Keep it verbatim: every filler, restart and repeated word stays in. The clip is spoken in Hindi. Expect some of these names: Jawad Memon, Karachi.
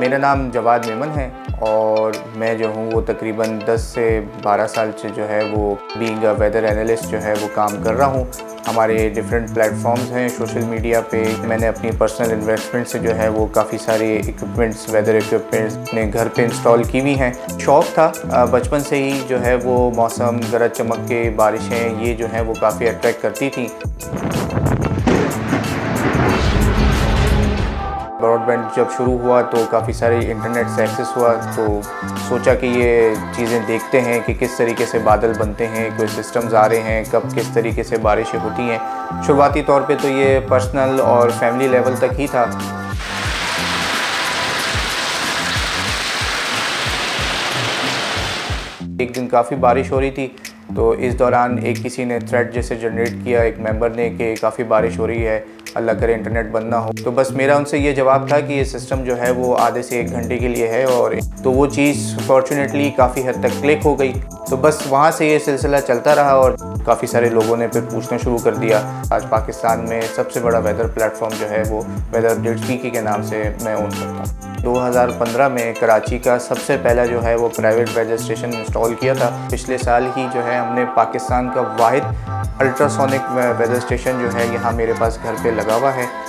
मेरा नाम जवाद मेमन है और मैं जो हूँ वो तकरीबन दस से बारह साल से जो है वो बीइंग अ वेदर एनालिस्ट जो है वो काम कर रहा हूँ। हमारे डिफरेंट प्लेटफॉर्म्स हैं सोशल मीडिया पे। मैंने अपनी पर्सनल इन्वेस्टमेंट से जो है वो काफ़ी सारे इक्विपमेंट्स, वेदर इक्विपमेंट्स अपने घर पे इंस्टॉल की हुई हैं। शौक था बचपन से ही, जो है वो मौसम, गरज चमक के बारिशें, ये जो है वो काफ़ी अट्रैक्ट करती थी। ब्रॉडबैंड जब शुरू हुआ तो काफ़ी सारे इंटरनेट से एक्सेस हुआ, तो सोचा कि ये चीज़ें देखते हैं कि किस तरीके से बादल बनते हैं, कोई सिस्टम्स आ रहे हैं, कब किस तरीके से बारिशें होती हैं। शुरुआती तौर पे तो ये पर्सनल और फैमिली लेवल तक ही था। एक दिन काफ़ी बारिश हो रही थी, तो इस दौरान एक किसी ने थ्रेड जैसे जनरेट किया एक मेंबर ने कि काफ़ी बारिश हो रही है, अल्लाह करे इंटरनेट बंद ना हो। तो बस मेरा उनसे ये जवाब था कि ये सिस्टम जो है वो आधे से एक घंटे के लिए है, और तो वो चीज़ फॉर्चुनेटली काफ़ी हद तक क्लिक हो गई। तो बस वहाँ से ये सिलसिला चलता रहा और काफ़ी सारे लोगों ने फिर पूछना शुरू कर दिया। आज पाकिस्तान में सबसे बड़ा वेदर प्लेटफॉर्म जो है वो वेदर डेट्स के नाम से मैं ओन करता हूँ। दो हज़ार पंद्रह में कराची का सबसे पहला जो है वो प्राइवेट वेदर स्टेशन इंस्टॉल किया था। पिछले साल ही जो है हमने पाकिस्तान का वाहिद अल्ट्रासोनिक वेदर स्टेशन जो है यहाँ मेरे पास घर पे लगा हुआ है।